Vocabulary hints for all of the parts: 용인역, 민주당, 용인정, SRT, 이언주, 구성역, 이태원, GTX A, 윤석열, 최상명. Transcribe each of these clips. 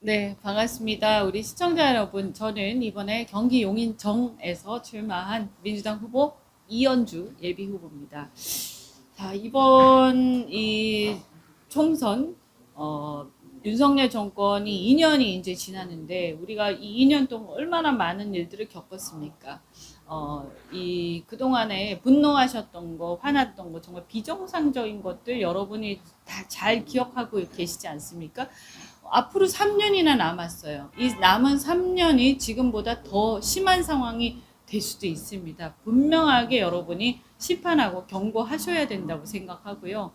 네, 반갑습니다. 우리 시청자 여러분, 저는 이번에 경기 용인정에서 출마한 민주당 후보 이언주 예비후보입니다. 자, 이번 이 총선, 윤석열 정권이 2년이 이제 지났는데, 우리가 이 2년 동안 얼마나 많은 일들을 겪었습니까? 이 그동안에 분노하셨던 거, 화났던 거, 정말 비정상적인 것들 여러분이 다 잘 기억하고 계시지 않습니까? 앞으로 3년이나 남았어요. 이 남은 3년이 지금보다 더 심한 상황이 될 수도 있습니다. 분명하게 여러분이 시판하고 경고하셔야 된다고 생각하고요.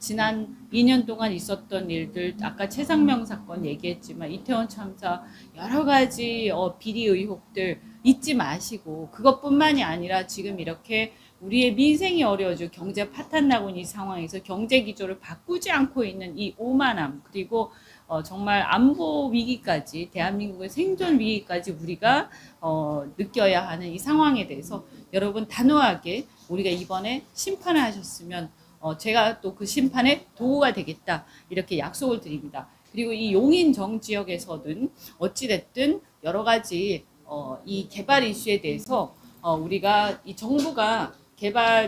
지난 2년 동안 있었던 일들, 아까 최상명 사건 얘기했지만 이태원 참사, 여러 가지 비리 의혹들 잊지 마시고, 그것뿐만이 아니라 지금 이렇게 우리의 민생이 어려워지고 경제 파탄 나고 있는 이 상황에서 경제 기조를 바꾸지 않고 있는 이 오만함, 그리고 정말 안보 위기까지, 대한민국의 생존 위기까지 우리가 느껴야 하는 이 상황에 대해서 여러분 단호하게 우리가 이번에 심판을 하셨으면 제가 또 그 심판에 도구가 되겠다, 이렇게 약속을 드립니다. 그리고 이 용인정 지역에서든 어찌됐든 여러 가지 이 개발 이슈에 대해서 우리가 이 정부가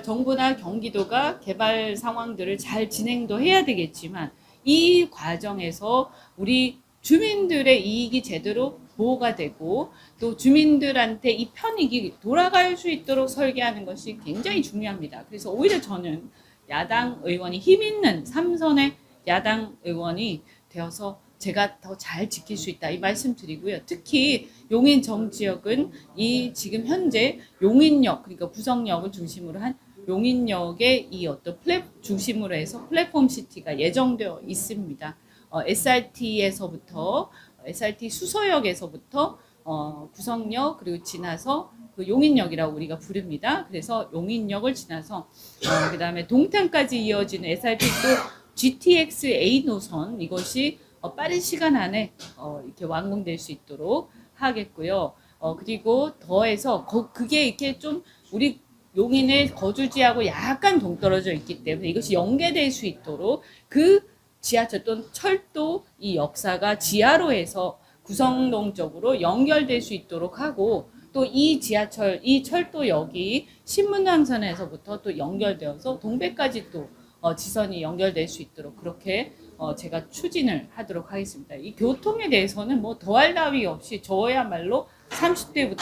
정부나 경기도가 개발 상황들을 잘 진행도 해야 되겠지만, 이 과정에서 우리 주민들의 이익이 제대로 보호가 되고 또 주민들한테 이 편익이 돌아갈 수 있도록 설계하는 것이 굉장히 중요합니다. 그래서 오히려 저는 야당 의원이, 힘 있는 3선의 야당 의원이 되어서 제가 더 잘 지킬 수 있다, 이 말씀 드리고요. 특히 용인정 지역은 이 지금 현재 용인역, 그러니까 구성역을 중심으로 한 용인역의 이 어떤 중심으로 해서 플랫폼 시티가 예정되어 있습니다. SRT 수서역에서부터 구성역, 그리고 지나서 그 용인역이라고 우리가 부릅니다. 그래서 용인역을 지나서 그 다음에 동탄까지 이어지는 SRT 또 GTX A 노선, 이것이 빠른 시간 안에 이렇게 완공될 수 있도록 하겠고요. 그리고 더해서 그게 이렇게 좀 우리 용인의 거주지하고 약간 동떨어져 있기 때문에 이것이 연계될 수 있도록 그 지하철 또는 철도 이 역사가 지하로에서 구성동 쪽으로 연결될 수 있도록 하고, 또 이 지하철, 이 철도역이 신문항선에서부터 또 연결되어서 동백까지 또 지선이 연결될 수 있도록 그렇게 제가 추진을 하도록 하겠습니다. 이 교통에 대해서는 뭐 더할 나위 없이 저야말로 30대부터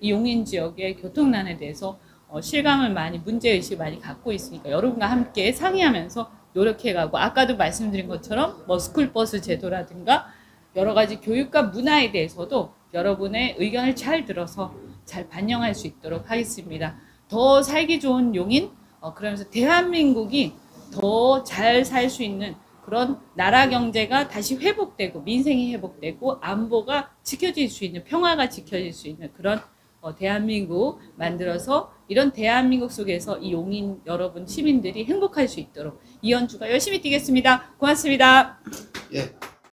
이 용인 지역의 교통난에 대해서 실감을 많이, 문제의식을 많이 갖고 있으니까 여러분과 함께 상의하면서 노력해가고, 아까도 말씀드린 것처럼 뭐 스쿨버스 제도라든가 여러 가지 교육과 문화에 대해서도 여러분의 의견을 잘 들어서 잘 반영할 수 있도록 하겠습니다. 더 살기 좋은 용인, 그러면서 대한민국이 더 잘 살 수 있는 그런 나라 경제가 다시 회복되고, 민생이 회복되고, 안보가 지켜질 수 있는, 평화가 지켜질 수 있는 그런 대한민국 만들어서, 이런 대한민국 속에서 이 용인 여러분 시민들이 행복할 수 있도록 이언주가 열심히 뛰겠습니다. 고맙습니다. 예.